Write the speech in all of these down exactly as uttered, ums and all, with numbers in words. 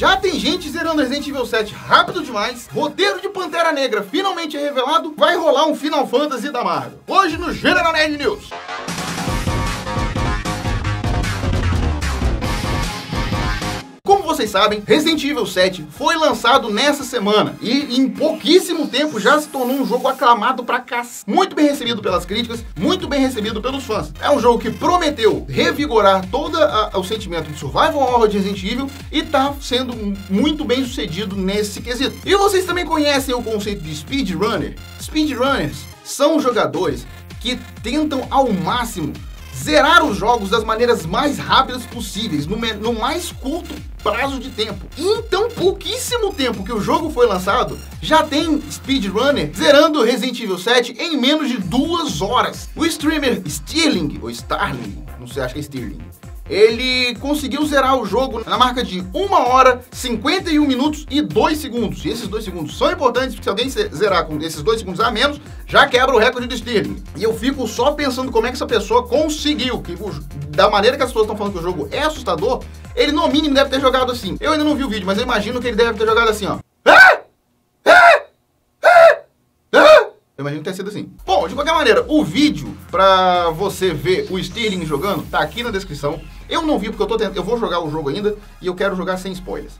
Já tem gente zerando Resident Evil sete rápido demais. Roteiro de Pantera Negra finalmente é revelado. Vai rolar um Final Fantasy da Marvel. Hoje no General Nerd News. Como vocês sabem, Resident Evil sete foi lançado nessa semana e em pouquíssimo tempo já se tornou um jogo aclamado pra cacete. Muito bem recebido pelas críticas, muito bem recebido pelos fãs. É um jogo que prometeu revigorar todo o sentimento de survival horror de Resident Evil e tá sendo muito bem sucedido nesse quesito. E vocês também conhecem o conceito de speedrunner? Speedrunners são jogadores que tentam ao máximo zerar os jogos das maneiras mais rápidas possíveis, no, no mais curto prazo de tempo. E em tão pouquíssimo tempo que o jogo foi lançado, já tem speedrunner zerando Resident Evil sete em menos de duas horas. O streamer Stirling, ou Starling, não sei, acho que é Stirling, ele conseguiu zerar o jogo na marca de uma hora, cinquenta e um minutos e dois segundos. E esses dois segundos são importantes, porque se alguém zerar com esses dois segundos a menos, já quebra o recorde do Stirling. E eu fico só pensando como é que essa pessoa conseguiu, que da maneira que as pessoas estão falando que o jogo é assustador, ele no mínimo deve ter jogado assim. Eu ainda não vi o vídeo, mas eu imagino que ele deve ter jogado assim, ó. Eu imagino que tenha sido assim. Bom, de qualquer maneira, o vídeo pra você ver o Stirling jogando tá aqui na descrição. Eu não vi porque eu tô tentando, eu vou jogar o jogo ainda e eu quero jogar sem spoilers.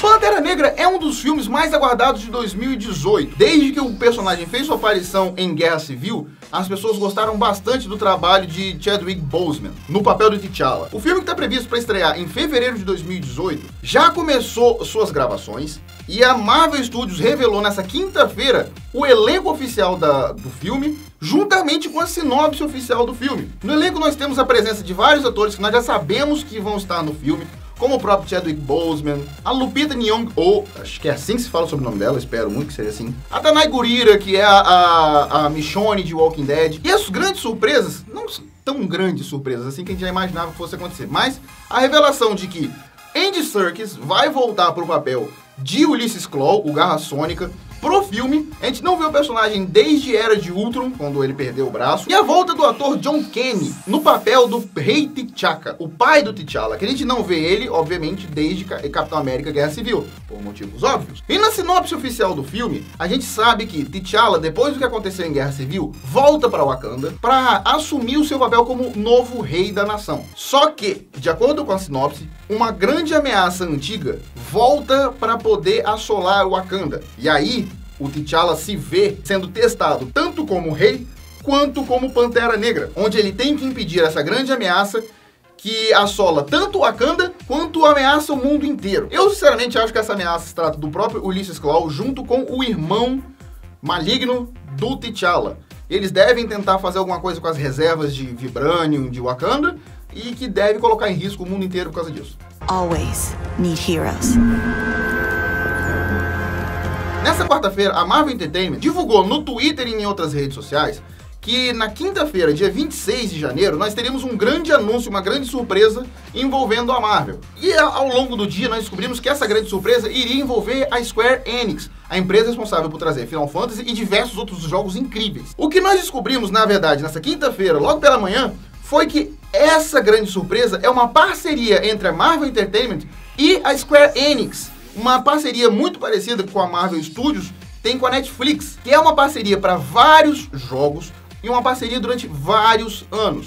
Pantera Negra é um dos filmes mais aguardados de dois mil e dezoito. Desde que o personagem fez sua aparição em Guerra Civil, as pessoas gostaram bastante do trabalho de Chadwick Boseman no papel do T'Challa. O filme, que está previsto para estrear em fevereiro de dois mil e dezoito, já começou suas gravações e a Marvel Studios revelou nessa quinta-feira o elenco oficial da, do filme, juntamente com a sinopse oficial do filme. No elenco nós temos a presença de vários atores que nós já sabemos que vão estar no filme, como o próprio Chadwick Boseman, a Lupita Nyong'o, acho que é assim que se fala sobre o nome dela, espero muito que seja assim, a Danai Gurira, que é a, a, a Michonne de Walking Dead, e as grandes surpresas, não tão grandes surpresas assim que a gente já imaginava que fosse acontecer, mas a revelação de que Andy Serkis vai voltar para o papel de Ulysses Klaw, o Garra Sônica, pro filme. A gente não vê o personagem desde Era de Ultron, quando ele perdeu o braço, e a volta do ator John Kenny no papel do Rei T'Chaka, o pai do T'Challa, que a gente não vê ele, obviamente, desde Capitão América Guerra Civil, por motivos óbvios. E na sinopse oficial do filme, a gente sabe que T'Challa, depois do que aconteceu em Guerra Civil, volta para Wakanda para assumir o seu papel como novo rei da nação. Só que, de acordo com a sinopse, uma grande ameaça antiga volta para poder assolar Wakanda. E aí, o T'Challa se vê sendo testado tanto como rei, quanto como Pantera Negra, onde ele tem que impedir essa grande ameaça que assola tanto Wakanda, quanto ameaça o mundo inteiro. Eu, sinceramente, acho que essa ameaça se trata do próprio Ulysses Klaw, junto com o irmão maligno do T'Challa. Eles devem tentar fazer alguma coisa com as reservas de vibranium de Wakanda, e que deve colocar em risco o mundo inteiro por causa disso. Always need heroes. Nessa quarta-feira, a Marvel Entertainment divulgou no Twitter e em outras redes sociais que na quinta-feira, dia vinte e seis de janeiro, nós teríamos um grande anúncio, uma grande surpresa envolvendo a Marvel. E ao longo do dia, nós descobrimos que essa grande surpresa iria envolver a Square Enix, a empresa responsável por trazer Final Fantasy e diversos outros jogos incríveis. O que nós descobrimos, na verdade, nessa quinta-feira, logo pela manhã, foi que essa grande surpresa é uma parceria entre a Marvel Entertainment e a Square Enix. Uma parceria muito parecida com a Marvel Studios tem com a Netflix, que é uma parceria para vários jogos e uma parceria durante vários anos.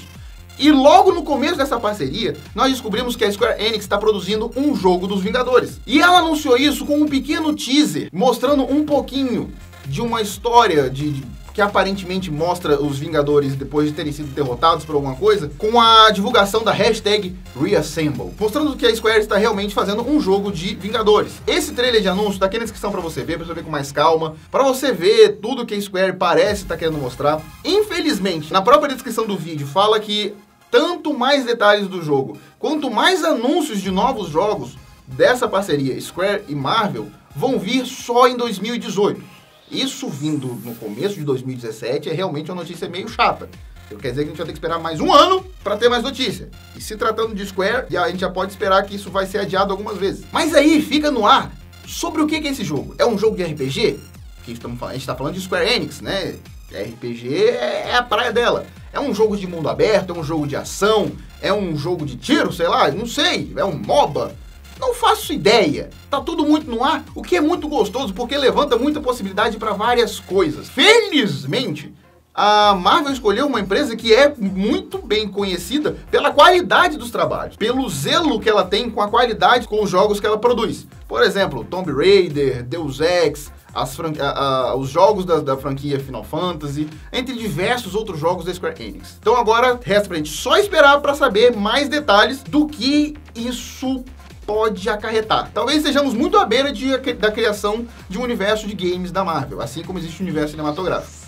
E logo no começo dessa parceria, nós descobrimos que a Square Enix está produzindo um jogo dos Vingadores. E ela anunciou isso com um pequeno teaser, mostrando um pouquinho de uma história de... de que aparentemente mostra os Vingadores depois de terem sido derrotados por alguma coisa, com a divulgação da hashtag Reassemble, mostrando que a Square está realmente fazendo um jogo de Vingadores. Esse trailer de anúncio tá aqui na descrição para você ver, para você ver com mais calma, para você ver tudo que a Square parece estar querendo mostrar. Infelizmente, na própria descrição do vídeo fala que tanto mais detalhes do jogo, quanto mais anúncios de novos jogos dessa parceria Square e Marvel vão vir só em dois mil e dezoito. Isso vindo no começo de dois mil e dezessete é realmente uma notícia meio chata. Então, quer dizer que a gente vai ter que esperar mais um ano para ter mais notícia. E se tratando de Square, a gente já pode esperar que isso vai ser adiado algumas vezes. Mas aí fica no ar sobre o que é esse jogo. É um jogo de R P G? Porque a gente está falando de Square Enix, né? R P G é a praia dela. É um jogo de mundo aberto, é um jogo de ação, é um jogo de tiro, sei lá, não sei, é um MOBA. Não faço ideia. Tá tudo muito no ar, o que é muito gostoso, porque levanta muita possibilidade para várias coisas. Felizmente, a Marvel escolheu uma empresa que é muito bem conhecida pela qualidade dos trabalhos, pelo zelo que ela tem com a qualidade com os jogos que ela produz. Por exemplo, Tomb Raider, Deus Ex, as fran... a, a, os jogos da, da franquia Final Fantasy, entre diversos outros jogos da Square Enix. Então agora resta pra gente só esperar para saber mais detalhes do que isso pode acarretar. Talvez estejamos muito à beira de, da criação de um universo de games da Marvel, assim como existe o universo cinematográfico.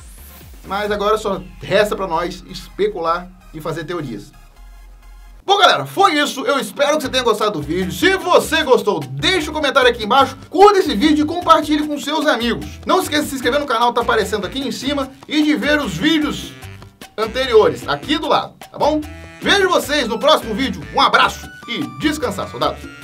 Mas agora só resta para nós especular e fazer teorias. Bom, galera, foi isso. Eu espero que você tenha gostado do vídeo. Se você gostou, deixa um comentário aqui embaixo, curta esse vídeo e compartilhe com seus amigos. Não esqueça de se inscrever no canal, tá aparecendo aqui em cima, e de ver os vídeos anteriores aqui do lado, tá bom? Vejo vocês no próximo vídeo. Um abraço e descansar, soldados.